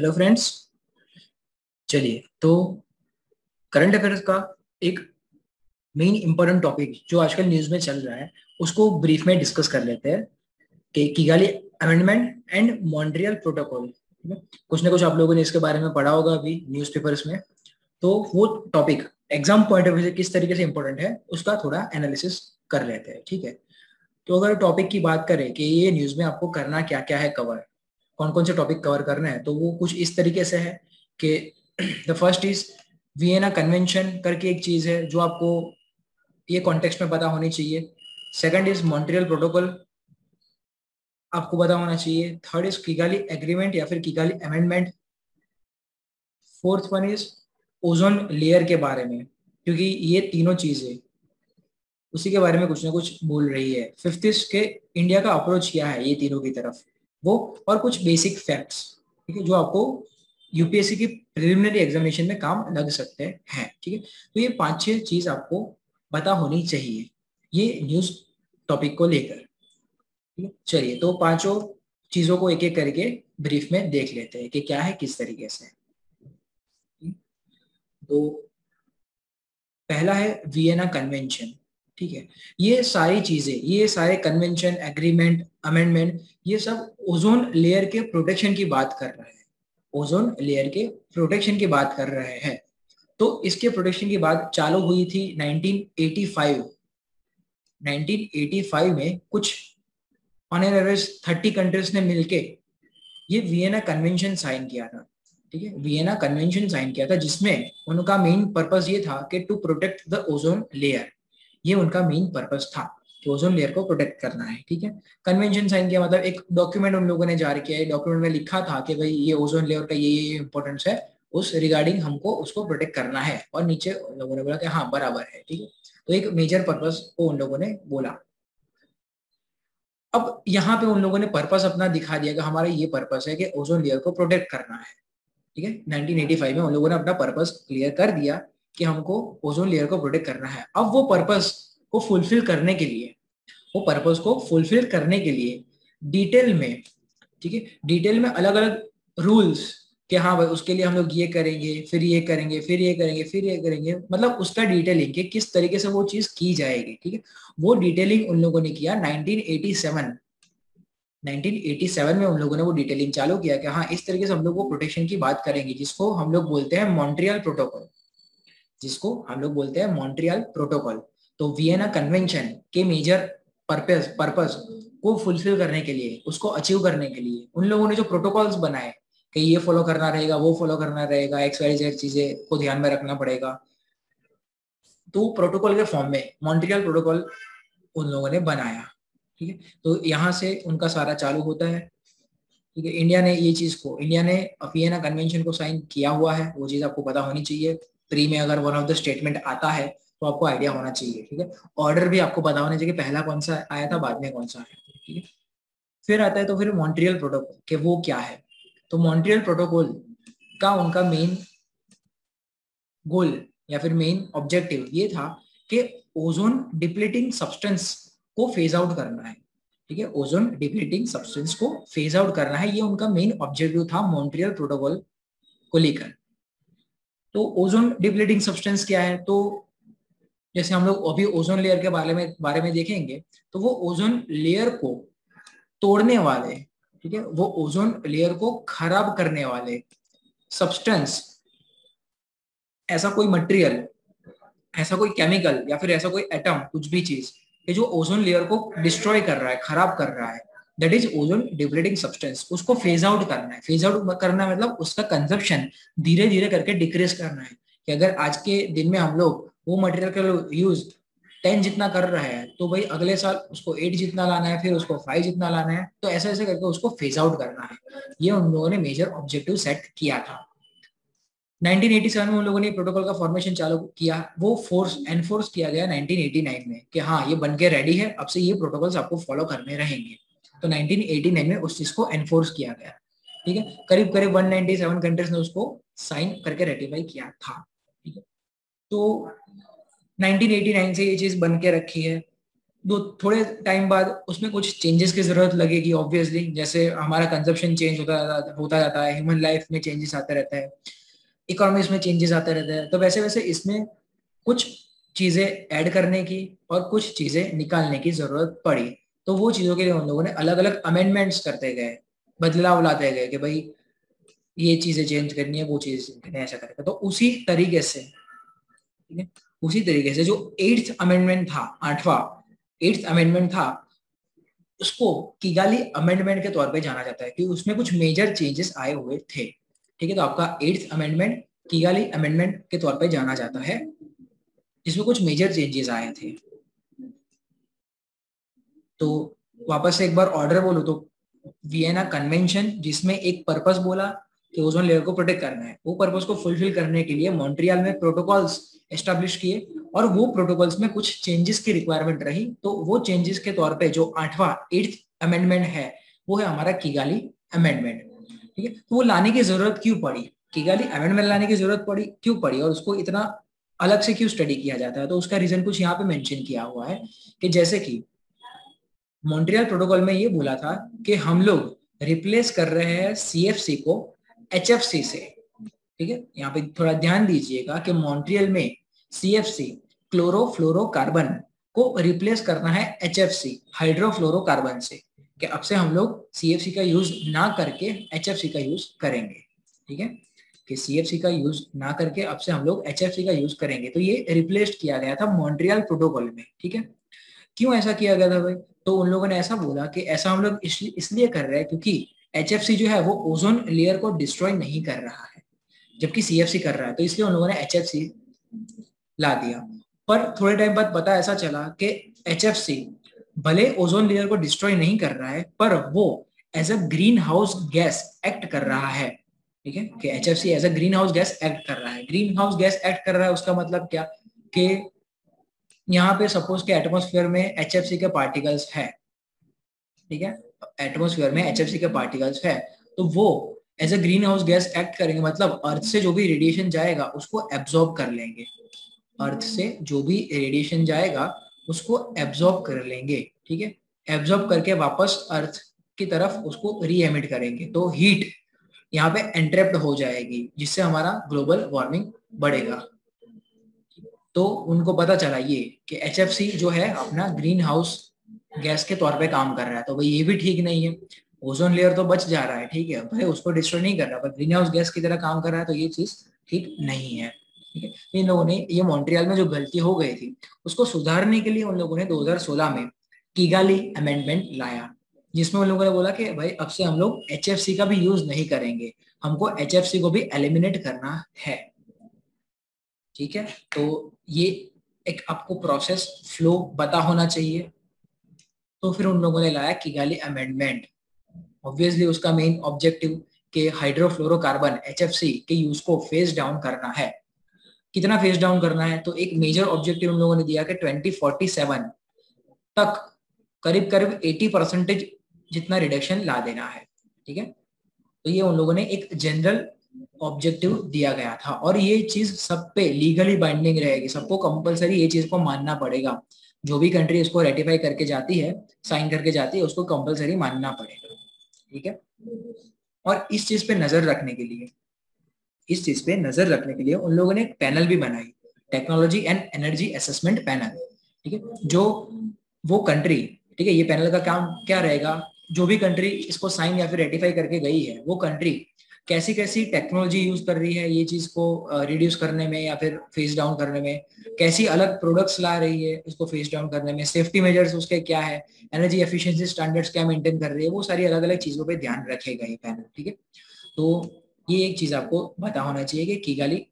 Hello friends, चलिए तो current affairs का एक मेन इंपॉर्टेंट टॉपिक जो आजकल न्यूज में चल रहा है उसको ब्रीफ में डिस्कस कर लेते हैं कि Kigali amendment and Montreal protocol. कुछ ना कुछ आप लोगों ने इसके बारे में पढ़ा होगा अभी न्यूज़पेपर्स में, तो वो topic exam point of view से किस तरीके से इंपॉर्टेंट है उसका थोड़ा एनालिसिस कर लेते हैं। ठीक है, तो अगर टॉपिक की बात करें कि ये न्यूज में आपको करना क्या क्या है, कवर कौन कौन से टॉपिक कवर करना है, तो वो कुछ इस तरीके से है कि the first is Vienna convention करके एक चीज है जो आपको ये कॉन्टेक्स्ट में पता होनी चाहिए। सेकंड इज मॉन्ट्रियल प्रोटोकॉल, आपको पता होना चाहिए। थर्ड इज किगाली एग्रीमेंट या फिर Kigali amendment. Fourth one is ozone layer के बारे में, क्योंकि ये तीनों चीजें उसी के बारे में कुछ ना कुछ बोल रही है। फिफ्थ इज के इंडिया का अप्रोच क्या है ये तीनों की तरफ, वो और कुछ बेसिक फैक्ट्स, ठीक है, जो आपको यूपीएससी की प्रिलिमिनरी एग्जामिनेशन में काम लग सकते हैं। ठीक है, तो ये 5-6 चीज आपको पता होनी चाहिए ये न्यूज टॉपिक को लेकर। चलिए तो पांचों चीजों को एक एक करके ब्रीफ में देख लेते हैं कि क्या है किस तरीके से। तो पहला है वियना कन्वेंशन। ठीक है, ये सारी चीजें, ये सारे कन्वेंशन, एग्रीमेंट, अमेंडमेंट, ये सब ओजोन लेयर के प्रोटेक्शन की बात कर रहे हैं, ओजोन लेयर के प्रोटेक्शन की बात कर रहे हैं। तो इसके प्रोटेक्शन की बात चालू हुई थी 1985 में। कुछ ऑन एन एवरेज 30 कंट्रीज ने मिलके ये वियना कन्वेंशन साइन किया था। ठीक है, वियना कन्वेंशन साइन किया था जिसमें उनका मेन पर्पज ये था कि to protect the ozone layer, ये उनका मेन पर्पस था कि ओजोन लेयर को प्रोटेक्ट करना है। ठीक है, कन्वेंशन साइन किया मतलब एक डॉक्यूमेंट उन लोगों ने जारी किया है, डॉक्यूमेंट में लिखा था कि भाई ये ओजोन लेयर का ये इंपॉर्टेंस है, उस रिगार्डिंग हमको उसको प्रोटेक्ट करना है, और नीचे लोगों ने बोला कि हाँ बराबर है। ठीक है, तो एक मेजर पर्पस को उन लोगों ने बोला। अब यहाँ पे उन लोगों ने पर्पस अपना दिखा दिया कि हमारा ये पर्पस है कि ओजोन लेयर को प्रोटेक्ट करना है। ठीक है, 1985 में उन लोगों ने अपना पर्पस क्लियर कर दिया कि हमको ओजोन लेयर को प्रोटेक्ट करना है। अब वो पर्पस को फुलफिल करने के लिए, वो पर्पस को फुलफिल करने के लिए डिटेल में, ठीक है, डिटेल में अलग अलग रूल्स कि हाँ भाई उसके लिए हम लोग ये करेंगे, फिर ये करेंगे, फिर ये करेंगे, फिर ये करेंगे, मतलब उसका डिटेलिंग कि किस तरीके से वो चीज की जाएगी। ठीक है, वो डिटेलिंग उन लोगों ने किया 1987 में। उन लोगों ने वो डिटेलिंग चालू किया कि हाँ इस तरीके से हम लोग वो प्रोटेक्शन की बात करेंगे जिसको हम लोग बोलते हैं मॉन्ट्रियल प्रोटोकॉल, जिसको हम लोग बोलते हैं मॉन्ट्रियल प्रोटोकॉल। तो वियना कन्वेंशन के मेजर पर्पस को फुलफिल करने के लिए, उसको अचीव करने के लिए उन लोगों ने जो प्रोटोकॉल्स बनाए कि ये फॉलो करना रहेगा, वो फॉलो करना रहेगा, एक्स वाई जेड चीजें को ध्यान में रखना पड़ेगा, तो प्रोटोकॉल के फॉर्म में मॉन्ट्रियल प्रोटोकॉल उन लोगों ने बनाया। ठीक है, तो यहाँ से उनका सारा चालू होता है। ठीक है, इंडिया ने वियना कन्वेंशन को साइन किया हुआ है, वो चीज आपको पता होनी चाहिए। प्री में अगर वन ऑफ द स्टेटमेंट आता है तो आपको आइडिया होना चाहिए। ठीक है, ऑर्डर भी आपको पता होना चाहिए कि पहला कौन सा आया था, बाद में कौन सा आया। ठीक है, फिर आता है तो फिर मॉन्ट्रियल प्रोटोकॉल के वो क्या है। तो मॉन्ट्रियल प्रोटोकॉल का उनका मेन गोल या फिर मेन ऑब्जेक्टिव ये था कि ओजोन डिप्लीटिंग सब्सटेंस को फेज आउट करना है। ठीक है, ओजोन डिप्लीटिंग सब्सटेंस को फेज आउट करना है, ये उनका मेन ऑब्जेक्टिव था मॉन्ट्रियल प्रोटोकॉल को लेकर। तो ओजोन डिप्लीटिंग सब्सटेंस क्या है, तो जैसे हम लोग अभी ओजोन लेयर के बारे में देखेंगे तो वो ओजोन लेयर को तोड़ने वाले, ठीक है, वो ओजोन लेयर को खराब करने वाले सब्सटेंस, ऐसा कोई मटेरियल, ऐसा कोई केमिकल या फिर ऐसा कोई एटम, कुछ भी चीज कि जो ओजोन लेयर को डिस्ट्रॉय कर रहा है, खराब कर रहा है, that is ozone depleting substance, उसको फेज आउट करना है। फेज आउट करना मतलब उसका कंजप्शन धीरे धीरे करके डिक्रीज करना है कि अगर आज के दिन में हम लोग वो मटेरियल का यूज 10 जितना कर रहे हैं तो भाई अगले साल उसको 8 जितना लाना है, फिर उसको 5 जितना लाना है, तो ऐसे ऐसे करके उसको फेज आउट करना है। ये उन लोगों ने मेजर ऑब्जेक्टिव सेट किया था। 1987 में उन लोगों ने प्रोटोकॉल का फॉर्मेशन चालू किया, वो एनफोर्स किया गया 1989 में कि हाँ ये बन के रेडी है, अब से ये प्रोटोकॉल्स आपको फॉलो करने रहेंगे। तो 1989 में उस चीज को एनफोर्स किया गया। ठीक है, करीब करीब 197 कंट्रीज ने उसको साइन करके रेटिफाई किया था। ठीक है, तो 1989 से ये चीज बन के रखी है। दो थोड़े टाइम बाद उसमें कुछ चेंजेस की जरूरत लगेगी ऑब्वियसली, जैसे हमारा कंजप्शन चेंज होता जाता है, ह्यूमन लाइफ में चेंजेस आते रहते हैं, इकोनॉमिक्स में चेंजेस आते रहते हैं, तो वैसे वैसे इसमें कुछ चीजें ऐड करने की और कुछ चीजें निकालने की जरूरत पड़ी। तो वो चीजों के लिए उन लोगों ने अलग अलग अमेंडमेंट्स करते गए, बदलाव लाते गए कि भाई ये चीजें चेंज करनी है, वो चीज ऐसा करेगा। तो उसी तरीके से, ठीक है, उसी तरीके से जो 8वां अमेंडमेंट था उसको किगाली अमेंडमेंट के तौर पे जाना जाता है कि उसमें कुछ मेजर चेंजेस आए हुए थे। ठीक है, तो आपका 8वां अमेंडमेंट किगाली अमेंडमेंट के तौर पे जाना जाता है, जिसमें कुछ मेजर चेंजेस आए थे। तो वापस से एक बार ऑर्डर बोलो तो वियना कन्वेंशन, जिसमें एक पर्पस बोला कि ओजोन लेयर को प्रोटेक्ट करना है, वो पर्पस को फुलफिल करने के लिए मॉन्ट्रियल में प्रोटोकॉल्स एस्टेब्लिश किए और वो प्रोटोकॉल्स में कुछ चेंजेस की रिक्वायरमेंट रही। तो वो चेंजेस के तौर पे जो 8वां अमेंडमेंट है वो है हमारा किगाली अमेंडमेंट। ठीक है, तो वो लाने की जरूरत क्यों पड़ी, किगाली अमेंडमेंट लाने की जरूरत पड़ी क्यों पड़ी और उसको इतना अलग से क्यों स्टडी किया जाता है, तो उसका रीजन कुछ यहाँ पे मेंशन किया हुआ है कि जैसे कि मॉन्ट्रियल प्रोटोकॉल में ये बोला था कि हम लोग रिप्लेस कर रहे हैं CFC को HFC से। ठीक है, यहाँ पे थोड़ा ध्यान दीजिएगा कि मॉन्ट्रियल में CFC क्लोरोफ्लोरोकार्बन को रिप्लेस करना है HFC हाइड्रोफ्लोरोकार्बन से, कि अब से हम लोग CFC का यूज ना करके HFC का यूज करेंगे। ठीक है, कि CFC का यूज ना करके अब से हम लोग HFC का यूज करेंगे। तो ये रिप्लेस किया गया था मॉन्ट्रियल प्रोटोकॉल में। ठीक है, क्यों ऐसा किया गया था भाई, तो उन लोगों ने ऐसा बोला कि ऐसा हम लोग इसलिए कर रहे हैं क्योंकि HFC जो है वो ओजोन लेयर को डिस्ट्रॉय नहीं कर रहा है, जबकि CFC कर रहा है, तो इसलिए उन लोगों ने HFC ला दिया। पर थोड़े टाइम बाद पता ऐसा चला कि HFC भले ओजोन लेयर को डिस्ट्रॉय नहीं कर रहा है, पर वो as a green house gas act कर रहा है। ठीक है, कि HFC as a green house gas act कर रहा है। ग्रीन हाउस गैस एक्ट कर रहा है उसका मतलब क्या, कि यहाँ पे सपोज के एटमॉस्फेयर में HFC के पार्टिकल्स है। ठीक है, एटमॉस्फेयर में HFC के पार्टिकल्स है, तो वो as a green house gas act करेंगे, मतलब अर्थ से जो भी रेडिएशन जाएगा उसको एब्जॉर्ब कर लेंगे, अर्थ से जो भी रेडिएशन जाएगा उसको एब्जॉर्ब कर लेंगे। ठीक है, एब्जॉर्ब करके वापस अर्थ की तरफ उसको रीएमिट करेंगे, तो हीट यहाँ पे एंट्रैप्ड हो जाएगी, जिससे हमारा ग्लोबल वार्मिंग बढ़ेगा। तो उनको पता चला ये कि HFC जो है अपना ग्रीन हाउस गैस के तौर पे काम कर रहा है, तो भाई ये भी ठीक नहीं है, ओजोन लेयर तो बच जा रहा है, ठीक है, भले उसको डिस्ट्रॉय नहीं कर रहा पर ग्रीन हाउस गैस की तरह काम कर रहा है, तो ये चीज ठीक नहीं है। ठीक है, इन लोगों ने ये मॉन्ट्रियल में जो गलती हो गई थी उसको सुधारने के लिए उन लोगों ने 2016 में किगाली अमेंडमेंट लाया, जिसमें उन लोगों ने बोला कि भाई अब से हम लोग HFC का भी यूज नहीं करेंगे, हमको HFC को भी एलिमिनेट करना है। ठीक है, तो ये एक आपको प्रोसेस फ्लो पता होना चाहिए। तो फिर उन लोगों ने लाया किगाली अमेंडमेंट, ऑब्वियसली उसका मेन ऑब्जेक्टिव के हाइड्रोफ्लोरोकार्बन HFC के यूज को फेज डाउन करना है। कितना फेज डाउन करना है, तो एक मेजर ऑब्जेक्टिव उन लोगों ने दिया कि 2047 तक करीब करीब 80% जितना रिडक्शन ला देना है। ठीक है, तो ये उन लोगों ने एक जनरल ऑब्जेक्टिव दिया गया था और ये चीज सब पे लीगली बाइंडिंग रहेगी, सबको कंपलसरी ये चीज को मानना पड़ेगा, जो भी कंट्री इसको रेटिफाई करके जाती है, साइन करके जाती है, उसको कंपलसरी मानना पड़ेगा। ठीक है, और इस चीज पे नजर रखने के लिए उन लोगों ने एक पैनल भी बनाई, technology and energy assessment panel. ठीक है, जो वो कंट्री, ठीक है, ये पैनल का काम क्या रहेगा, जो भी कंट्री इसको साइन या फिर रेटिफाई करके गई है वो कंट्री कैसी कैसी टेक्नोलॉजी यूज कर रही है ये चीज को रिड्यूस करने में या फिर फेस डाउन करने में, कैसी अलग प्रोडक्ट्स ला रही है इसको फेस डाउन करने में, सेफ्टी मेजर्स उसके क्या है, एनर्जी एफिशिएंसी स्टैंडर्ड्स क्या मेंटेन कर रही है, वो सारी अलग अलग चीजों पे ध्यान रखेगा ये पैनल। ठीक है, तो ये एक चीज आपको पता होना चाहिए कि किगाली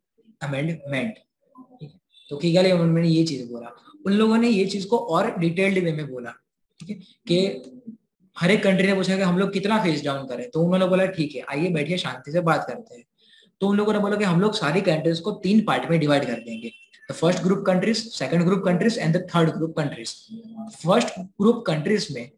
अमेंडमेंट। ठीक है, तो किगाली अमेंडमेंट ये चीज बोला, उन लोगों ने ये चीज को और डिटेल्ड वे में बोला। ठीक है, कि हर एक कंट्री ने पूछा कि हम लोग कितना फेस डाउन करें, तो उन्होंने बोला ठीक है आइए बैठिए शांति से बात करते हैं। तो उन लोगों ने बोला कि हम लोग सारी कंट्रीज को 3 पार्ट में डिवाइड कर देंगे, the first group countries, second group countries and the third group countries. First group countries में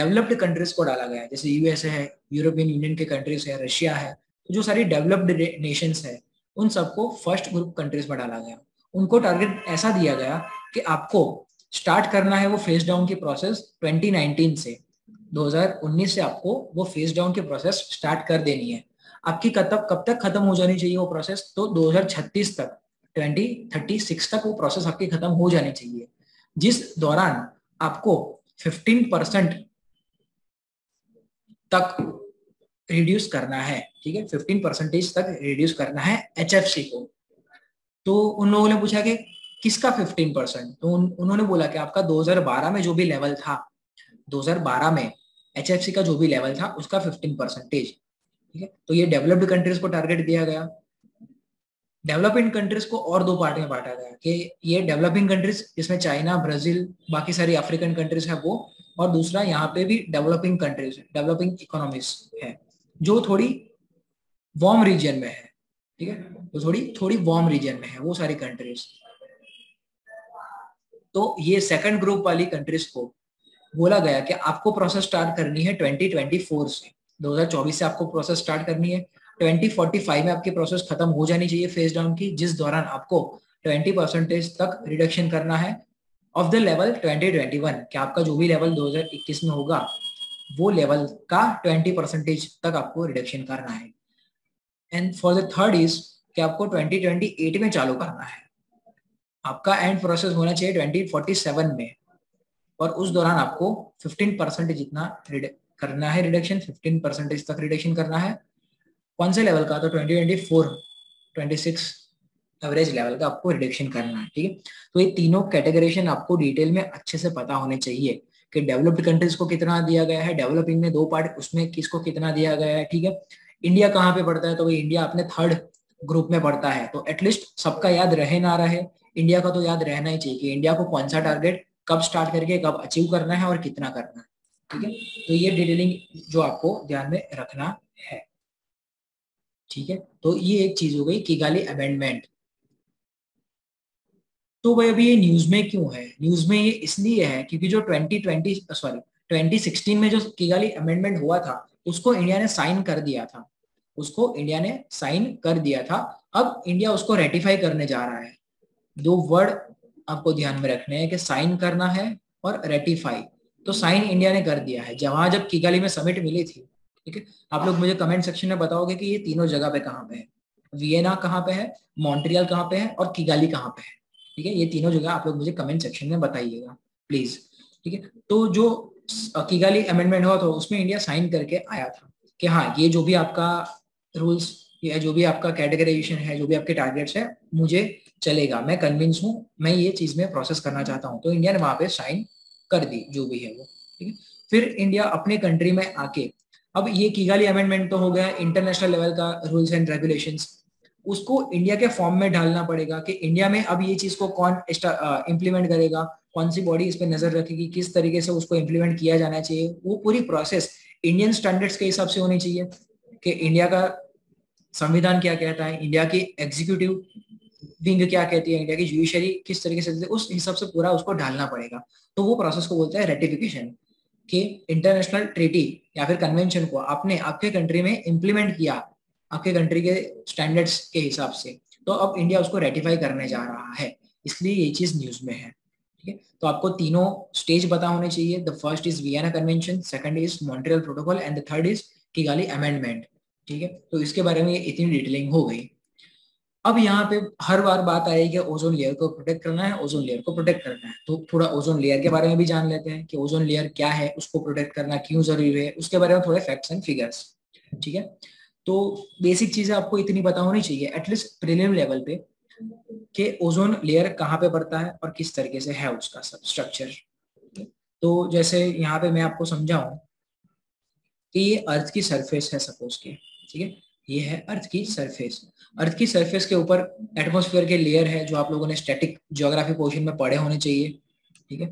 डेवलप्ड कंट्रीज को डाला गया, जैसे यूएसए है, यूरोपियन यूनियन के कंट्रीज है, रशिया है, जो सारी डेवलप्ड नेशंस है उन सबको फर्स्ट ग्रुप कंट्रीज में डाला गया। उनको टारगेट ऐसा दिया गया कि आपको स्टार्ट करना है वो फेज डाउन की प्रोसेस 2019 से 2019 से आपको वो फेज डाउन की प्रोसेस स्टार्ट कर देनी है। आपकी कब तक खत्म हो जानी चाहिए वो प्रोसेस? तो 2036 तक 2036 तक वो प्रोसेस आपकी खत्म हो जानी चाहिए, जिस दौरान आपको 15% तक रिड्यूस करना है। ठीक है, 15% तक रिड्यूस करना है एचएफसी को। तो उन लोगों ने पूछा कि किसका 15%? तो उन्होंने बोला कि आपका 2012 में जो भी लेवल था, 2012 में एचएफसी का जो भी लेवल था उसका 15%। ठीक है, तो ये डेवलप्ड कंट्रीज को टारगेट दिया गया। डेवलपिंग कंट्रीज को और दो पार्ट में बांटा गया कि ये डेवलपिंग कंट्रीज जिसमें चाइना, ब्राजील, बाकी सारी अफ्रीकन कंट्रीज है वो, और दूसरा यहाँ पे भी डेवलपिंग कंट्रीज, डेवलपिंग इकोनॉमीज है जो थोड़ी वार्म रीजन में है। ठीक है, तो थोड़ी वार्म रीजन में है वो सारी कंट्रीज। तो ये सेकंड ग्रुप वाली कंट्रीज को बोला गया कि आपको प्रोसेस स्टार्ट करनी है 2024 से, 2024 से आपको प्रोसेस स्टार्ट करनी है। 2045 में आपकी प्रोसेस खत्म हो जानी चाहिए फेज डाउन की, जिस दौरान आपको 20% तक रिडक्शन करना है ऑफ द लेवल 2021, कि आपका जो भी लेवल 2021 में होगा वो लेवल का 20% तक आपको रिडक्शन करना है। And for the third is कि आपको 2028 में चालू करना है, आपका एंड प्रोसेस होना चाहिए 2047 में, और उस दौरान आपको 15% जितना करना है रिडक्शन, 15% तक रिडक्शन करना है। कौन से लेवल का? तो 2026 एवरेज लेवल का आपको रिडक्शन करना है। ठीक है, तो ये तीनों कैटेगराइजेशन आपको डिटेल में अच्छे से पता होने चाहिए कि डेवलप्ड कंट्रीज को कितना दिया गया है, डेवलपिंग में दो पार्ट उसमें किसको कितना दिया गया है। ठीक है, इंडिया कहाँ पे पड़ता है? तो भाई इंडिया अपने थर्ड ग्रुप में पड़ता है। तो एटलीस्ट सबका याद रहे ना रहे, इंडिया का तो याद रहना ही चाहिए कि इंडिया को कौन सा टारगेट कब स्टार्ट करके कब अचीव करना है और कितना करना है। ठीक है, तो ये डिटेलिंग जो आपको ध्यान में रखना है। ठीक है, तो ये एक चीज हो गई किगाली अमेंडमेंट। तो भाई अभी ये न्यूज में क्यों है? न्यूज में ये इसलिए है क्योंकि जो 2016 में जो किगाली अमेंडमेंट हुआ था उसको इंडिया ने साइन कर दिया था, अब इंडिया उसको रेटिफाई करने जा रहा है। दो वर्ड आपको ध्यान में रखने हैं कि साइन करना है और रेटिफाई। तो साइन इंडिया ने कर दिया है जब किगाली में समिट मिली थी। ठीक है, आप लोग मुझे कमेंट सेक्शन में बताओगे कि ये तीनों जगह पे कहाँ पे है, वियना कहाँ पे है, मॉन्ट्रियल कहाँ पे है और किगाली कहाँ पे है। ठीक है, ये तीनों जगह आप लोग मुझे कमेंट सेक्शन में बताइएगा प्लीज। ठीक है, तो जो किगाली अमेंडमेंट हुआ था उसमें इंडिया साइन करके आया था कि हाँ ये जो भी आपका रूल्स या जो भी आपका कैटेगराइजेशन है, जो भी आपके टारगेट्स है, मुझे चलेगा, मैं कन्विंस हूँ, मैं ये चीज में प्रोसेस करना चाहता हूँ। तो इंडिया ने वहां पे साइन कर दी जो भी है वो। ठीक है, फिर इंडिया अपने कंट्री में आके अब ये किगाली अमेंडमेंट तो हो गया इंटरनेशनल लेवल का रूल्स एंड रेगुलेशंस, उसको इंडिया के फॉर्म में ढालना पड़ेगा कि इंडिया में अब ये चीज को कौन इम्प्लीमेंट करेगा, कौन सी बॉडी इस पे नजर रखेगी, किस तरीके से उसको इम्प्लीमेंट किया जाना चाहिए। वो पूरी प्रोसेस इंडियन स्टैंडर्ड्स के हिसाब से होनी चाहिए कि इंडिया का संविधान क्या कहता है, इंडिया की एग्जीक्यूटिव विंग क्या कहती है, इंडिया की जुडिशरी किस तरीके से, उस हिसाब से पूरा उसको ढालना पड़ेगा। तो वो प्रोसेस को बोलते हैं रेटिफिकेशन, कि इंटरनेशनल ट्रीटी या फिर कन्वेंशन को आपने आपके कंट्री में इम्प्लीमेंट किया आपके कंट्री के स्टैंडर्ड्स के हिसाब से, तो अब इंडिया उसको रेटिफाई करने जा रहा है, इसलिए ये चीज न्यूज में है। ठीक है, तो आपको तीनों स्टेज पता होने चाहिए। The first is Vienna convention, second is Montreal protocol and the third is Kigali amendment. ठीक है, तो इसके बारे में इतनी डिटेलिंग हो गई। अब यहाँ पे हर बार बात आई कि ओजोन लेयर को प्रोटेक्ट करना है, ओजोन लेयर को प्रोटेक्ट करना है। तो थोड़ा ओजोन लेयर के बारे में भी जान लेते हैं कि ओजोन लेयर क्या है, उसको प्रोटेक्ट करना क्यों जरूरी है, उसके बारे में थोड़े फैक्ट्स एंड फिगर्स। ठीक है, तो बेसिक चीजें आपको इतनी पता होनी चाहिए एटलीस्ट प्रीलिम लेवल पे कि ओजोन लेयर कहाँ पे पड़ता है और किस तरीके से है उसका सब स्ट्रक्चर। तो जैसे यहाँ पे मैं आपको समझाऊं कि ये अर्थ की सरफेस है सपोज के। ठीक है, ये है अर्थ की सरफेस। अर्थ की सरफेस के ऊपर एटमॉस्फेयर के लेयर है जो आप लोगों ने स्टैटिक ज्योग्राफी पोर्शन में पढ़े होने चाहिए। ठीक है,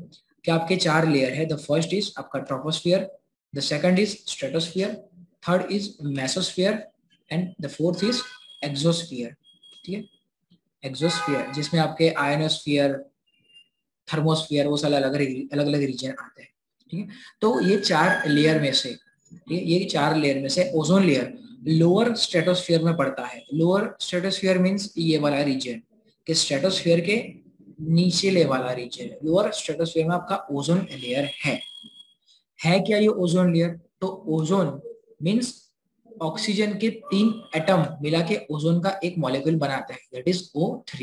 कि आपके चार लेयर है। द फर्स्ट इज आपका troposphere, the second is stratosphere, third is mesosphere and the fourth is exosphere. ठीक है, एक्सोस्फियर जिसमें आपके आयोनोस्फियर, थर्मोस्फियर, वो सारे अलग अलग रीजन आते हैं। ठीक है, तो ये चार लेयर में से ओजोन लेयर लोअर स्ट्रेटोस्फीयर में पड़ता है। लोअर स्ट्रेटोस्फीयर मींस ये वाला रीजन कि स्ट्रेटोस्फीयर के नीचे वाला रीजन है, लोअर स्ट्रेटोस्फीयर में आपका ओजोन लेयर है क्या ये ओजोन लेयर? तो ओजोन मींस ऑक्सीजन के 3 एटम मिला के ओजोन का एक मॉलिक्यूल बनाता है, दैट इज O3।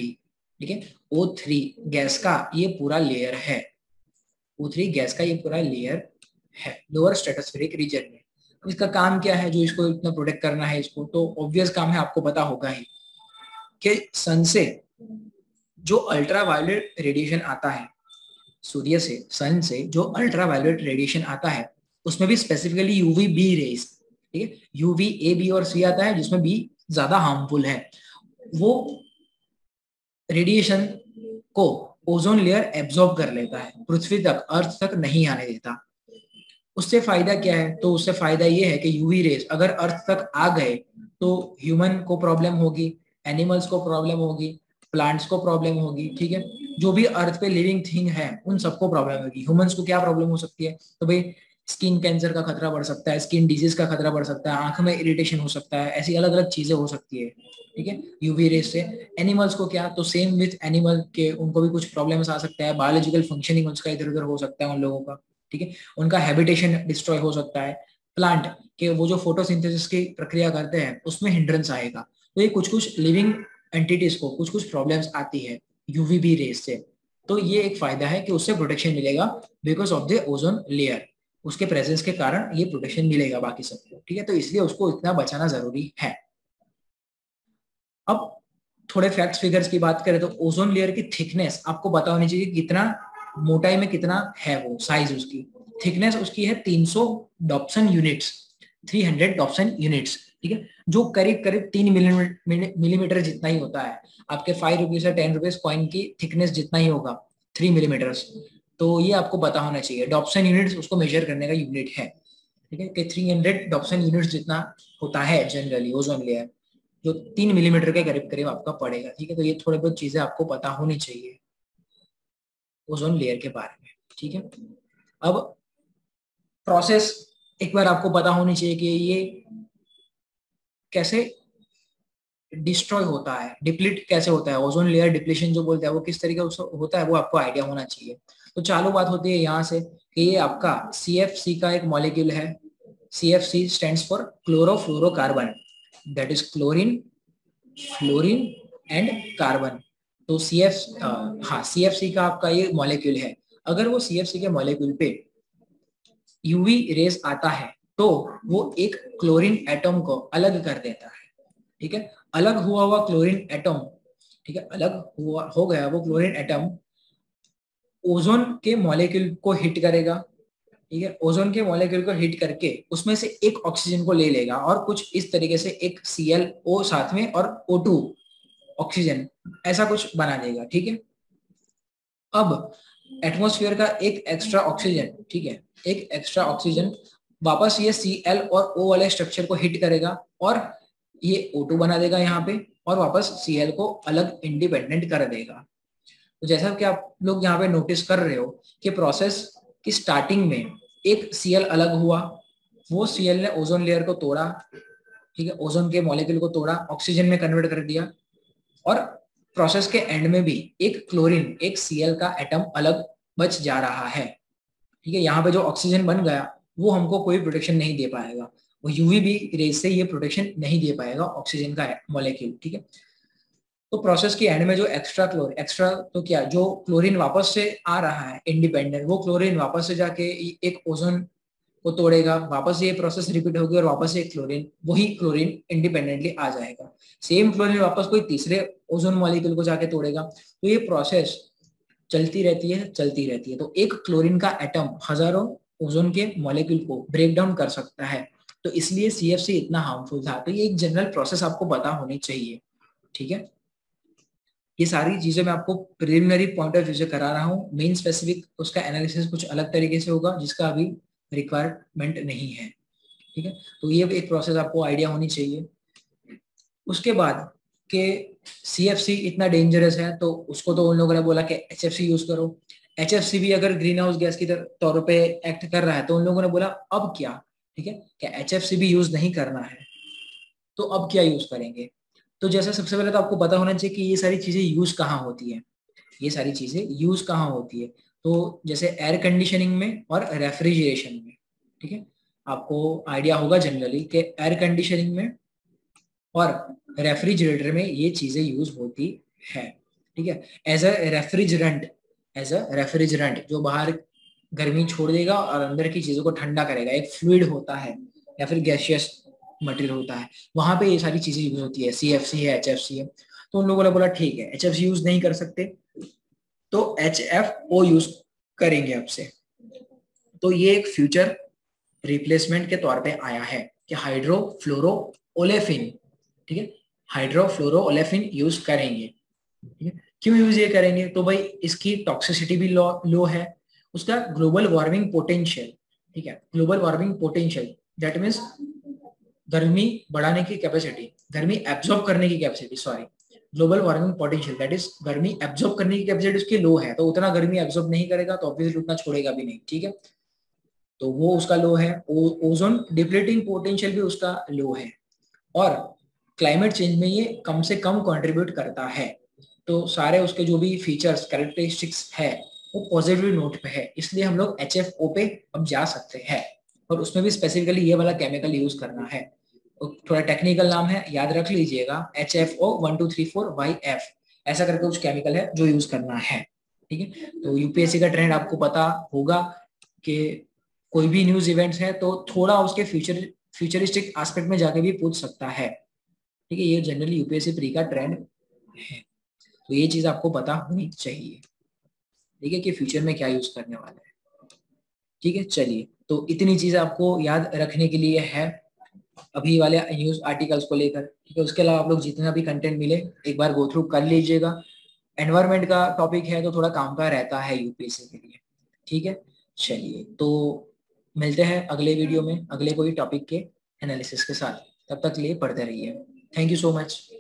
ठीक है, O3 गैस का ये पूरा लेयर है, O3 गैस का ये पूरा लेयर है लोअर स्ट्रेटोस्फेरिक रीजन में। इसका काम क्या है जो इसको इतना प्रोटेक्ट करना है इसको? तो ऑब्वियस काम है, आपको पता होगा ही कि सन से जो अल्ट्रावायलेट रेडिएशन आता है, सूर्य से सन से जो अल्ट्रावायलेट रेडिएशन आता है उसमें भी स्पेसिफिकली UV-B रेज, ठीक है, UV-A, B और C आता है जिसमें B ज्यादा हार्मफुल है, वो रेडिएशन को ओजोन लेयर एब्जॉर्ब कर लेता है, पृथ्वी तक अर्थ तक नहीं आने देता। उससे फायदा क्या है? तो उससे फायदा ये है कि यूवी रेज अगर अर्थ तक आ गए तो ह्यूमन को प्रॉब्लम होगी, एनिमल्स को प्रॉब्लम होगी, प्लांट्स को प्रॉब्लम होगी, ठीक है, जो भी अर्थ पे लिविंग थिंग है उन सबको प्रॉब्लम होगी। ह्यूमंस को क्या प्रॉब्लम हो सकती है? तो भाई स्किन कैंसर का खतरा बढ़ सकता है, स्किन डिजीज का खतरा बढ़ सकता है, आंख में इरिटेशन हो सकता है, ऐसी अलग अलग चीजें हो सकती है, ठीक है, यूवी रेज से। एनिमल्स को क्या? तो सेम विथ एनिमल के उनको भी कुछ प्रॉब्लम्स आ सकता है, बायोलॉजिकल फंक्शनिंग उसका इधर उधर हो सकता है उन लोगों का, ठीक है, उनका हैबिटेशन डिस्ट्रॉय हो सकता है, प्लांट के वो जो फोटोसिंथेसिस की प्रक्रिया करते हैं उसमें हिंड्रेंस आएगा। तो ये कुछ कुछ लिविंग एंटिटीज को कुछ कुछ प्रॉब्लम्स आती है यूवीबी रेज से। तो ये एक फायदा है कि उससे प्रोटेक्शन मिलेगा because of the ozone layer, उसके प्रेजेंस के कारण ये प्रोटेक्शन मिलेगा बाकी सबको, ठीक है, तो इसलिए उसको इतना बचाना जरूरी है। अब थोड़े फैक्ट्स फिगर्स की बात करें तो ओजोन लेयर की थिकनेस आपको पता होनी चाहिए कितना मोटाई में कितना है, वो साइज उसकी थिकनेस उसकी है 300 डॉप्सन यूनिट्स, 300 डॉप्सन यूनिट्स, ठीक है, जो करीब करीब 3 मिलीमीटर जितना ही होता है, आपके 5 रुपीज या 10 रुपीज कॉइन की थिकनेस जितना ही होगा, 3 मिलीमीटर। तो ये आपको पता होना चाहिए, डॉप्सन यूनिट्स उसको मेजर करने का यूनिट है, ठीक है, कि 300 डॉप्सन यूनिट्स जितना होता है जनरली ओजोन लेयर, जो 3 मिलीमीटर के करीब करीब आपका पड़ेगा, ठीक है। तो ये थोड़ी बहुत चीजें आपको पता होनी चाहिए ओजोन लेयर के बारे में, ठीक है। अब प्रोसेस एक बार आपको पता होनी चाहिए कि ये कैसे डिस्ट्रॉय होता है, डिप्लीट कैसे होता है, ओजोन लेयर डिप्लीशन जो बोलते हैं वो किस तरीके से होता है वो आपको आइडिया होना चाहिए। तो चालू बात होती है यहाँ से कि ये आपका CFC का एक मॉलिक्यूल है, CFC stands for chlorofluorocarbon, that is chlorine, fluorine and carbon. तो CFC का आपका ये मॉलिक्यूल है, अगर वो CFC के मॉलिक्यूल पे UV रेज आता है तो वो एक क्लोरीन एटम को अलग कर देता है, ठीक है, अलग हुआ हुआ क्लोरीन एटम, ठीक है, अलग हुआ हो गया वो क्लोरीन एटम ओजोन के मॉलिक्यूल को हिट करेगा, ठीक है, ओजोन के मॉलिक्यूल को हिट करके उसमें से एक ऑक्सीजन को ले लेगा और कुछ इस तरीके से एक ClO साथ में और O2 ऑक्सीजन ऐसा कुछ बना देगा, ठीक है। अब एटमॉस्फेयर का एक एक्स्ट्रा ऑक्सीजन, ठीक है, एक एक्स्ट्रा ऑक्सीजन वापस ये Cl और O वाले स्ट्रक्चर को हिट करेगा और ये O2 बना देगा यहाँ पे और वापस Cl को अलग इंडिपेंडेंट कर देगा। तो जैसा कि आप लोग यहाँ पे नोटिस कर रहे हो कि प्रोसेस की स्टार्टिंग में एक Cl अलग हुआ, वो Cl ने ओजोन लेयर को तोड़ा, ठीक है, ओजोन के मॉलिक्यूल को तोड़ा, ऑक्सीजन में कन्वर्ट कर दिया और प्रोसेस के एंड में भी एक क्लोरीन, एक Cl का एटम अलग बच जा रहा है, ठीक है। यहाँ पे जो ऑक्सीजन बन गया वो हमको कोई प्रोटेक्शन नहीं दे पाएगा, वो UV-B रेज से ये प्रोटेक्शन नहीं दे पाएगा ऑक्सीजन का मॉलिक्यूल, ठीक है। तो प्रोसेस के एंड में जो एक्स्ट्रा तो क्या, जो क्लोरीन वापस से आ रहा है इंडिपेंडेंट, वो क्लोरीन वापस से जाके एक ओजोन को तोड़ेगा, वापस ये प्रोसेस रिपीट होगी और वापस एक क्लोरीन, वही क्लोरीन इंडिपेंडेंटली आ जाएगा, सेम क्लोरीन वापस कोई तीसरे ओजोन मॉलिक्यूल को जाके तोड़ेगा। तो ये प्रोसेस चलती रहती है तो एक क्लोरीन का एटम हजारों ओजोन के मॉलिक्यूल को ब्रेक डाउन कर सकता है, तो इसलिए CFC इतना हार्मफुल था। तो ये एक जनरल प्रोसेस आपको पता होनी चाहिए, ठीक है। ये सारी चीजें मैं आपको प्रिलिमिनरी पॉइंट ऑफ व्यू से करा रहा हूँ, मेन स्पेसिफिक उसका एनालिसिस कुछ अलग तरीके से होगा जिसका अभी रिक्वायरमेंट नहीं है, ठीक है। तो ये एक प्रोसेस आपको आइडिया होनी चाहिए। उसके बाद के CFC इतना डेंजरस है तो उसको तो उन लोगों ने बोला कि HFC यूज करो, HFC भी अगर ग्रीन हाउस गैस की तौर पे एक्ट कर रहा है तो उन लोगों ने बोला अब क्या, ठीक है, क्या HFC भी यूज नहीं करना है तो अब क्या यूज करेंगे। तो जैसे सबसे पहले तो आपको पता होना चाहिए कि ये सारी चीजें यूज कहाँ होती है। ये सारी चीजें यूज कहाँ होती है, तो जैसे एयर कंडीशनिंग में और रेफ्रिजरेशन में। ठीक है, आपको आइडिया होगा जनरली कि एयर कंडीशनिंग में और रेफ्रिजरेटर में ये चीजें यूज होती है। ठीक है, एज अ रेफ्रिजरेंट जो बाहर गर्मी छोड़ देगा और अंदर की चीजों को ठंडा करेगा, एक फ्लूइड होता है या फिर गैसियस मटेरियल होता है, वहां पे ये सारी चीजें यूज होती है। CFC है, HFC है। तो उन लोगों ने बोला ठीक है HFC यूज नहीं कर सकते तो HFO यूज करेंगे आपसे। तो ये एक फ्यूचर रिप्लेसमेंट के तौर पे आया है कि हाइड्रोफ्लोरोओलेफिन, ठीक है, हाइड्रोफ्लोरोओलेफिन यूज करेंगे। ठीक है, क्यों यूज ये करेंगे? तो भाई इसकी टॉक्सिसिटी भी लो है, उसका ग्लोबल वार्मिंग पोटेंशियल, ठीक है, global warming potential that means गर्मी बढ़ाने की कैपेसिटी, गर्मी एब्जॉर्ब करने की capacity, sorry, global warming potential that is गर्मी एब्जॉर्ब करने की कैपेसिटी उसकी लो है, तो उतना गर्मी एब्जॉर्ब नहीं करेगा तो ऑब्वियसली उतना छोड़ेगा भी नहीं। ठीक है, तो वो उसका लो है। ओजोन डिप्लीटिंग पोटेंशियल भी उसका लो है और क्लाइमेट चेंज में ये कम से कम कंट्रीब्यूट करता है। तो सारे उसके जो भी फीचर्स कैरेक्टरिस्टिक्स है वो पॉजिटिव नोट पे है, इसलिए हम लोग HFO पे अब जा सकते हैं और उसमें भी स्पेसिफिकली ये वाला केमिकल यूज करना है। थोड़ा टेक्निकल नाम है, याद रख लीजिएगा, HFO 1234YF, ऐसा करके कुछ केमिकल है जो यूज करना है। ठीक है, तो यूपीएससी का ट्रेंड आपको पता होगा कि कोई भी न्यूज इवेंट्स है तो थोड़ा उसके फ्यूचरिस्टिक एस्पेक्ट में जाके भी पूछ सकता है। ठीक है, ये जनरली यूपीएससी प्री का ट्रेंड है, तो ये चीज आपको पता होनी चाहिए, ठीक है, कि फ्यूचर में क्या यूज करने वाला है। ठीक है, चलिए, तो इतनी चीजें आपको याद रखने के लिए है अभी वाले न्यूज आर्टिकल्स को लेकर। ठीक है, उसके अलावा आप लोग जितना भी कंटेंट मिले एक बार गो थ्रू कर लीजिएगा। एनवायरमेंट का टॉपिक है तो थोड़ा काम का रहता है यूपीएससी के लिए। ठीक है, चलिए, तो मिलते हैं अगले वीडियो में अगले कोई टॉपिक के एनालिसिस के साथ। तब तक लिए पढ़ते रहिए। Thank you so much.